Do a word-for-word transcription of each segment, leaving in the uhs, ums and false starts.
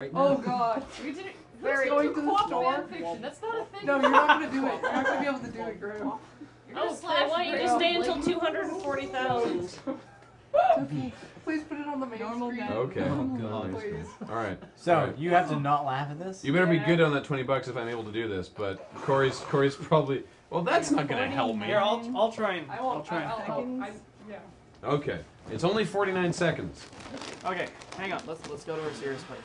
Right now. Oh god. We did it. Very going to the store. Fiction. That's not a thing. No, you're not gonna do it. You're not gonna be able to do it, Graham. Oh, slash. Why don't you just stay until two hundred and forty thousand? Okay. Please put it on the main Normal screen. Okay. Oh, God. Please. All right. So All right. you have to not laugh at this. You better yeah. be good on that twenty bucks if I'm able to do this. But Corey's Corey's probably. Well, that's not gonna help me. Here, I'll I'll try and I won't, I'll try. I'll, I'll, I'll, yeah. Okay. It's only forty-nine seconds. Okay. Hang on. Let's let's go to our serious place.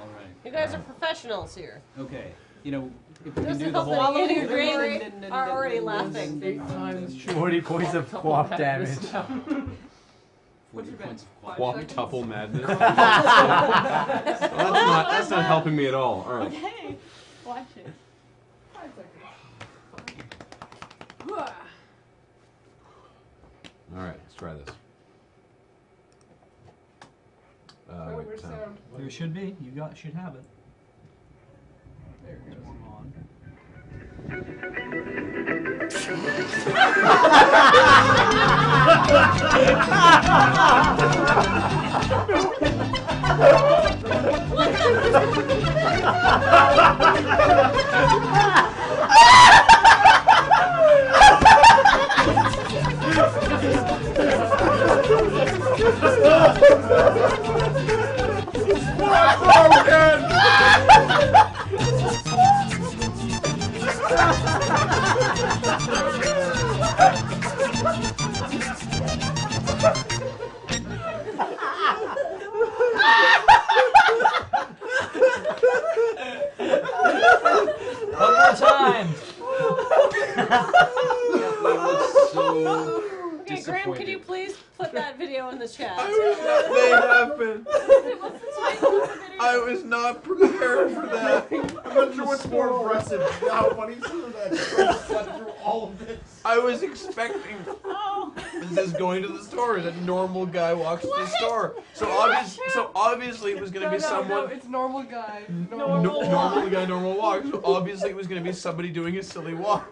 All right. You guys All right. are professionals here. Okay. You know, if we There's can do the whole... All of you are already laughing. Eight times forty points of Q W O P damage. forty points of Q W O P tuple madness. well, that's, not, that's not helping me at all. All right. Okay. Watch it. Five seconds. All right. Let's try this. Uh, wait, wait, sound. There should be. You got should have it. There it goes. On. Oh God! One more time. So okay, Graham, can you please put that video in the chat? I wish that may happen. I was not prepared for that. I'm not sure what's more impressive. How funny is that? Through all of this. I was expecting. Oh. This is going to the store. That normal guy walks what? to the store. So obviously, so obviously it was going to no, be no, someone. No, it's normal guy. Normal, no, normal guy, normal walk. So obviously it was going to be somebody doing a silly walk.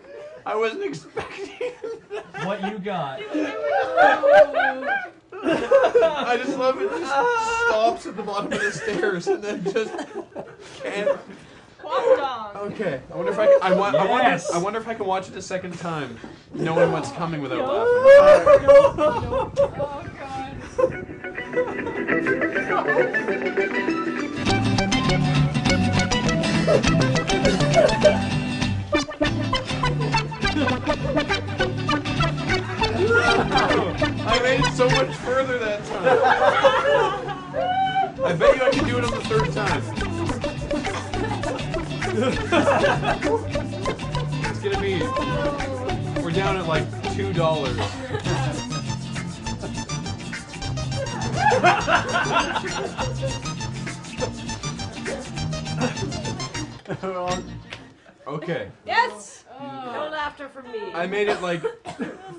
I wasn't expecting that. What you got? I just love it. Just stops at the bottom of the stairs and then just can't. Okay. I wonder if I can, I, wa yes. I, wonder, I wonder if I can watch it a second time, knowing what's coming without no. laughing. No. No. Oh God. I made it so much further that time. I bet you I can do it on the third time. It's gonna be. We're down at like two dollars. Okay. Yes. Oh. No laughter from me. I made it like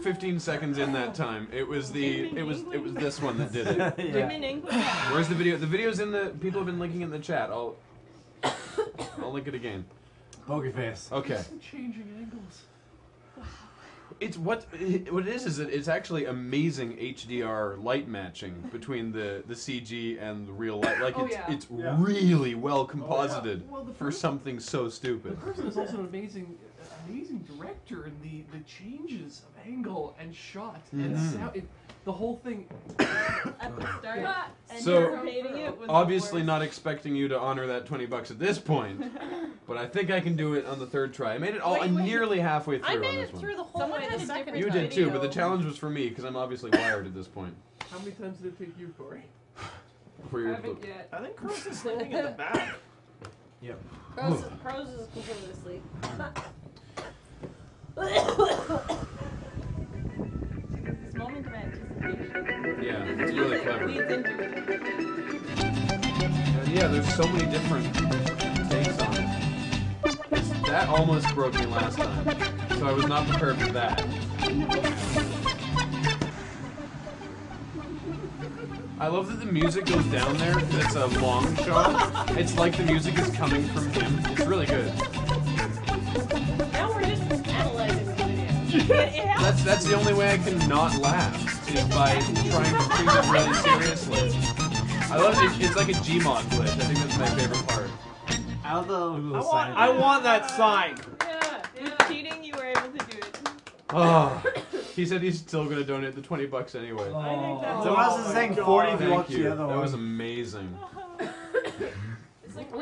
fifteen seconds in that time. It was the. It was. It was this one that did it. Yeah. Where's the video? The video's in the. People have been linking in the chat. I'll. I'll link it again. Poker face. Okay. Changing angles. Wow. It's what it, what it is is that it's actually amazing H D R light matching between the the C G and the real light. Like oh, it's yeah. it's yeah. really well composited oh, yeah. well, person, for something so stupid. The person is also an amazing amazing director in the the changes of angle and shot mm-hmm. and sound. It, The whole thing at the start, yeah. and so it was obviously not expecting you to honor that twenty bucks at this point, but I think I can do it on the third try. I made it all. Wait, I'm wait. nearly halfway through. I made on this it through one. the whole Someone way. The second you did too, but the challenge was for me because I'm obviously wired at this point. How many times did it take you, Corey? For your I haven't yet. I think Crows is sleeping in the back. Yep. Crows is completely asleep. This moment of anticipation. Yeah, it's really clever. And yeah, there's so many different takes on it. That almost broke me last time, so I was not prepared for that. I love that the music goes down there, it's a long shot. It's like the music is coming from him. It's really good. Now we're just analyzing the video. That's, that's the only way I can not laugh. By trying to treat it really seriously. I love it. It's like a Gmod glitch. I think that's my favorite part. I, love the I, want, I want that sign. Yeah, it was cheating. You were able to do it. Oh, he said he's still gonna donate the twenty bucks anyway. Oh. I think that's. So I was saying forty. If you watch the other one. That was amazing.